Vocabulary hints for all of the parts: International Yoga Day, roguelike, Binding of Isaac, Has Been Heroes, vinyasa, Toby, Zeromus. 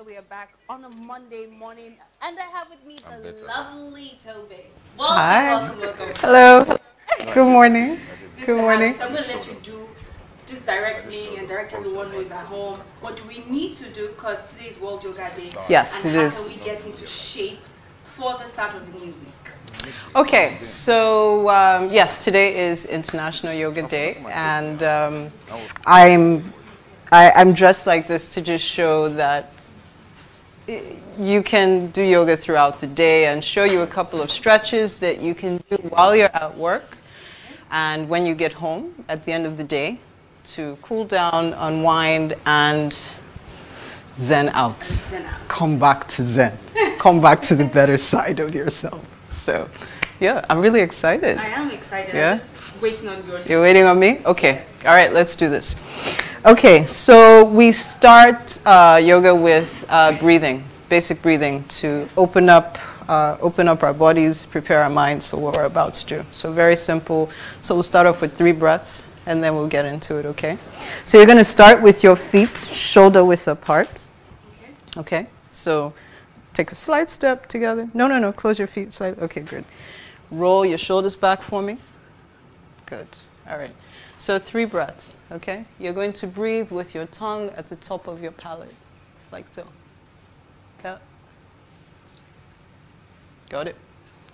So we are back on a Monday morning, and I have with me the lovely Toby. Welcome. Hello. Good morning. Good morning. So I'm going to let you do, just direct me and direct everyone who's at home. What do we need to do? Because today is World Yoga Day. Yes, it is. And how can we get into shape for the start of the new week? Okay, so yes, today is International Yoga Day, and I'm dressed like this to just show that you can do yoga throughout the day and show you a couple of stretches that you can do while you're at work and when you get home at the end of the day to cool down, unwind, and zen out. Come back to zen. Come back to the better side of yourself. So, yeah, I'm really excited. I am excited. Yeah? I'm just waiting on you. You're waiting on me? Okay. Yes. All right, let's do this. Okay, so we start yoga with breathing, basic breathing, to open up our bodies, prepare our minds for what we're about to do. So very simple. So we'll start off with 3 breaths, and then we'll get into it, okay? So you're going to start with your feet shoulder width apart, okay? So take a slight step together. No, close your feet slightly. Okay, good. Roll your shoulders back for me. Good. All right. So 3 breaths, okay? You're going to breathe with your tongue at the top of your palate, like so. Yeah. Got it?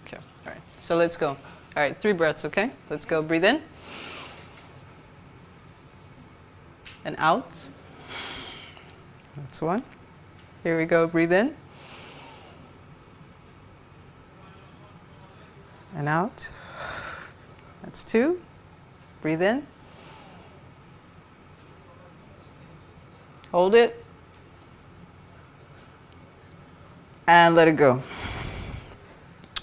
Okay, all right, so let's go. All right, 3 breaths, okay? Let's go, breathe in. And out. That's one. Here we go, breathe in. And out. That's 2. Breathe in. Hold it and let it go.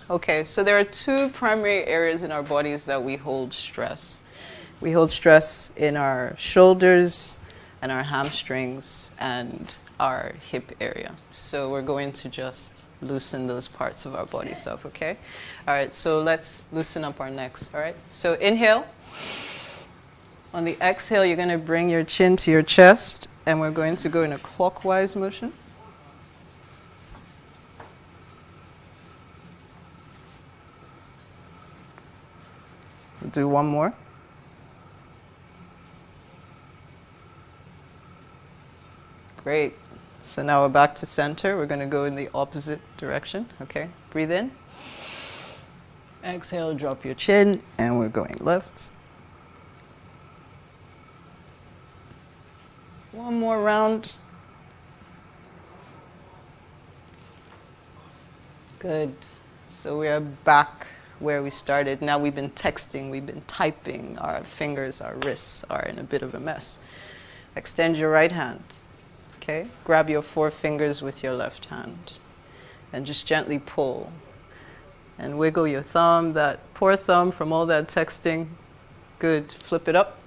Okay, so there are 2 primary areas in our bodies that we hold stress. We hold stress in our shoulders and our hamstrings and our hip area. So we're going to just loosen those parts of our bodies up, okay? All right, so let's loosen up our necks, all right? So inhale. On the exhale, you're going to bring your chin to your chest, and we're going to go in a clockwise motion. We'll do one more. Great. So now we're back to center. We're going to go in the opposite direction. Okay. Breathe in. Exhale, drop your chin, and we're going left. One more round. Good. So we are back where we started. Now we've been texting, we've been typing. Our fingers, our wrists are in a bit of a mess. Extend your right hand, okay? Grab your 4 fingers with your left hand and just gently pull and wiggle your thumb, that poor thumb from all that texting. Good. Flip it up.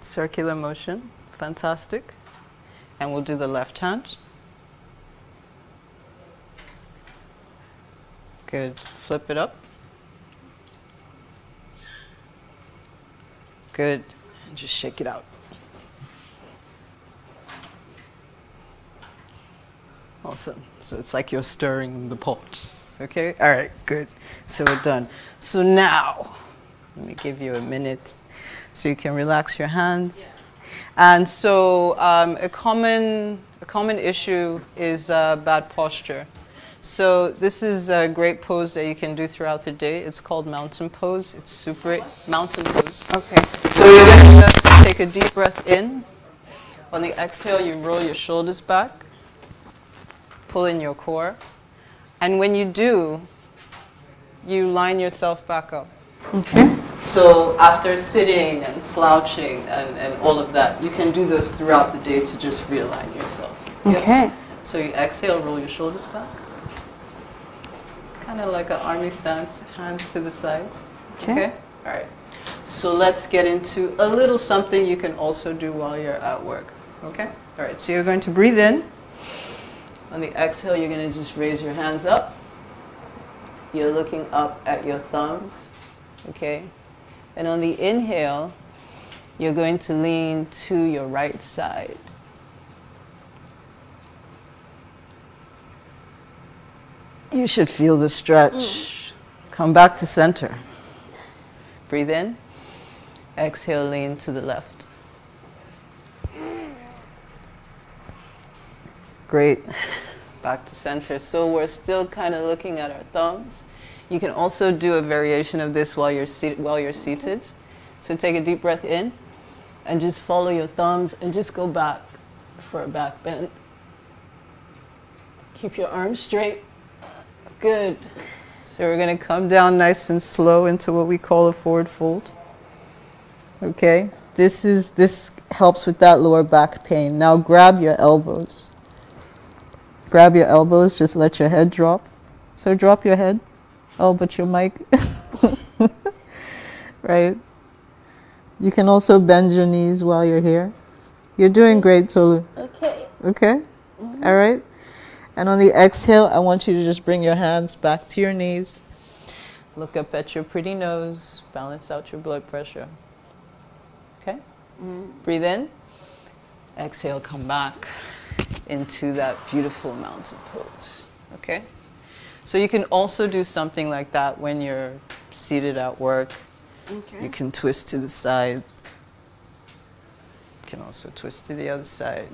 Circular motion, fantastic. And we'll do the left hand. Good, flip it up. Good, and just shake it out. Awesome, so it's like you're stirring the pot, okay? All right, good, so we're done. So now, let me give you a minute. So you can relax your hands. Yeah. And so a common issue is bad posture. So this is a great pose that you can do throughout the day. It's called mountain pose. It's super mountain pose. Okay. So you're going to just take a deep breath in. On the exhale, you roll your shoulders back. Pull in your core. And when you do, you line yourself back up. Okay. So after sitting and slouching and all of that, you can do those throughout the day to just realign yourself. Okay. Yeah? So you exhale, roll your shoulders back. Kind of like an army stance, hands to the sides. Okay. All right. So let's get into a little something you can also do while you're at work. Okay. All right. So you're going to breathe in. On the exhale, you're going to just raise your hands up. You're looking up at your thumbs. Okay. And on the inhale, you're going to lean to your right side. You should feel the stretch. Come back to center. Breathe in. Exhale, lean to the left. Great. Back to center. So we're still kind of looking at our thumbs. You can also do a variation of this while you're seated. So take a deep breath in and just follow your thumbs and just go back for a back bend. Keep your arms straight. Good. So we're going to come down nice and slow into what we call a forward fold. Okay. This helps with that lower back pain. Now grab your elbows. Grab your elbows, just let your head drop. So drop your head. Oh, but your mic. Right? You can also bend your knees while you're here. You're doing great, Tolu. Okay. Okay? Mm-hmm. All right? And on the exhale, I want you to just bring your hands back to your knees. Look up at your pretty nose. Balance out your blood pressure. Okay? Mm-hmm. Breathe in. Exhale, come back into that beautiful mountain pose. Okay? So you can also do something like that when you're seated at work. Okay. You can twist to the side. You can also twist to the other side.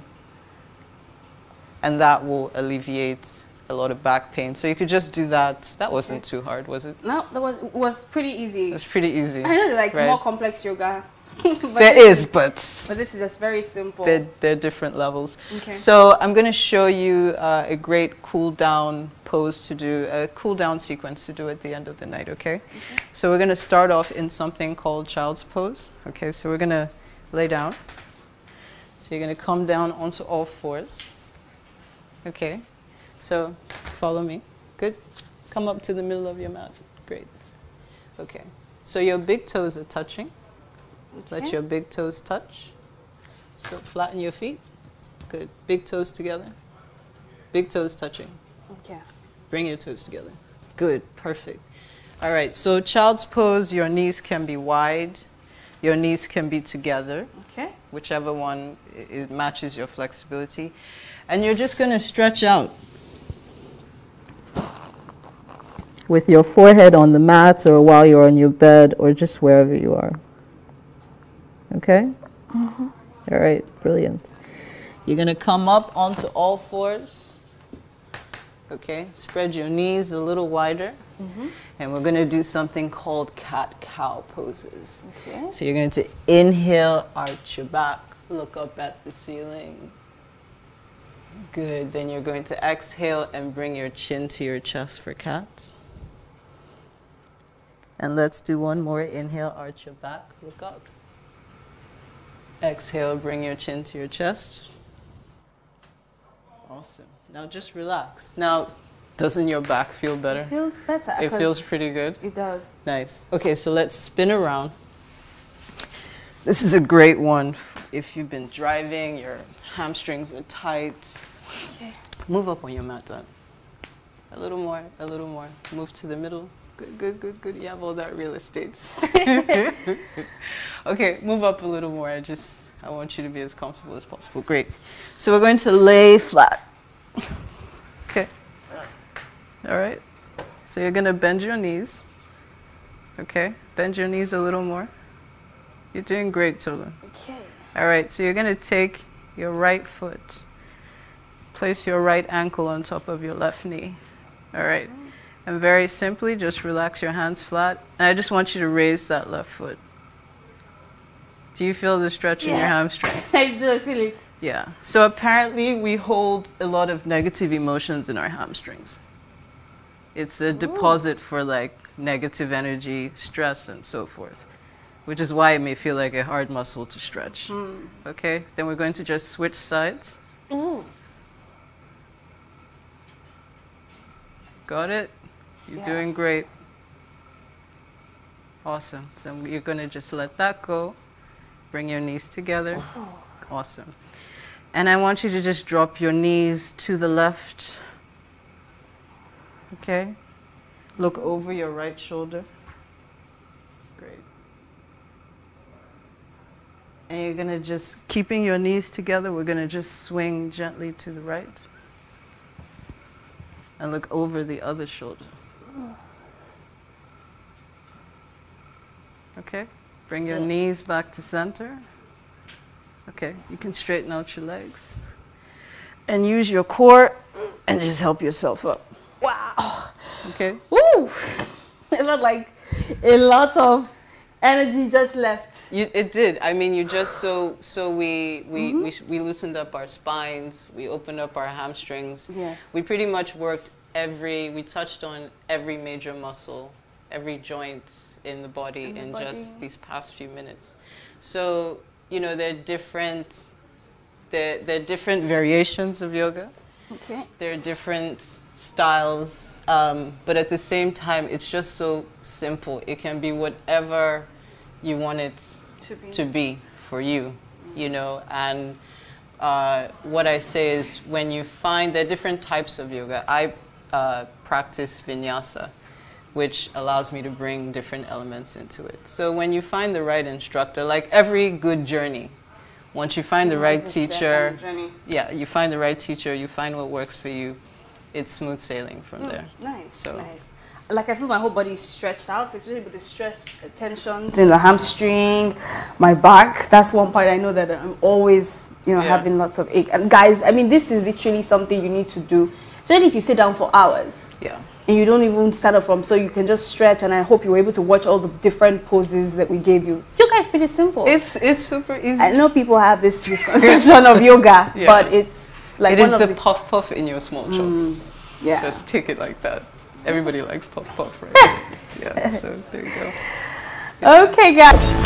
And that will alleviate a lot of back pain. So you could just do that. That wasn't too hard, was it? No, that was pretty easy. It's pretty easy. I know there's more complex yoga. But this is just very simple. They're different levels. Okay. So I'm going to show you a great cool down pose to do, a cool down sequence to do at the end of the night, okay? So we're going to start off in something called child's pose. Okay, so we're going to lay down. So you're going to come down onto all fours. Okay, so follow me. Good. Come up to the middle of your mat. Great. Okay, so your big toes are touching. Okay. Let your big toes touch. So flatten your feet. Good. Big toes together. Big toes touching. Okay. Bring your toes together. Good. Perfect. All right, so child's pose, your knees can be wide. Your knees can be together. Okay. Whichever one, it matches your flexibility. And you're just going to stretch out with your forehead on the mat or while you're on your bed or just wherever you are. Okay? Mm-hmm. All right, brilliant. You're going to come up onto all fours. Okay, spread your knees a little wider. Mm-hmm. And we're going to do something called cat-cow poses. Okay. So you're going to inhale, arch your back, look up at the ceiling. Good. Then you're going to exhale and bring your chin to your chest for cats. And let's do one more. Inhale, arch your back, look up. Exhale, bring your chin to your chest. Awesome. Now just relax. Now, doesn't your back feel better? It feels better. It feels pretty good? It does. Nice. Okay, so let's spin around. This is a great one if you've been driving, your hamstrings are tight. Okay. Move up on your mat, done. A little more, a little more. Move to the middle. Good, good, good, good. You have all that real estate. Okay, move up a little more. I want you to be as comfortable as possible. Great. So we're going to lay flat. Okay. All right. So you're going to bend your knees. Okay. Bend your knees a little more. You're doing great, Tolu. Okay. All right. So you're going to take your right foot. Place your right ankle on top of your left knee. All right. And very simply, just relax your hands flat. And I just want you to raise that left foot. Do you feel the stretch in your hamstrings? I do, I feel it. Yeah. So apparently, we hold a lot of negative emotions in our hamstrings. It's a deposit for negative energy, stress, and so forth, which is why it may feel like a hard muscle to stretch. Okay? Then we're going to just switch sides. Got it? You're doing great. Awesome. So you're going to just let that go. Bring your knees together. Awesome. And I want you to just drop your knees to the left. Okay? Look over your right shoulder. Great. And you're going to just, keeping your knees together, we're going to just swing gently to the right. and look over the other shoulder. Okay, bring your knees back to center. Okay, you can straighten out your legs and use your core and just help yourself up. Wow. Okay. Woo! It felt like a lot of energy just left. It did. I mean, you just so we loosened up our spines. We opened up our hamstrings. Yes. We pretty much worked we touched on every major muscle, every joint in the body in just these past few minutes. So, you know, there are different variations of yoga. Okay. There are different styles, but at the same time, it's just so simple. It can be whatever you want it to be for you, you know. And what I say is, when you find there are different types of yoga, I practice vinyasa, which allows me to bring different elements into it. So when you find the right instructor, like every good journey, once you find the right teacher, you find what works for you, it's smooth sailing from there. Nice, so. Nice. Like, I feel my whole body is stretched out, especially with the stress, tensions in the hamstring, my back. That's one part I know that I'm always, you know, having lots of ache. And guys, I mean, this is literally something you need to do, especially if you sit down for hours. Yeah. And you don't even stand up from, so you can just stretch. And I hope you were able to watch all the different poses that we gave you. Yoga is pretty simple. It's super easy. I know people have this misconception of yoga, but it's like it is the puff puff in your small chops. Yeah. Just take it like that. Everybody likes puff puff, right? Yeah, so there you go. Okay, guys.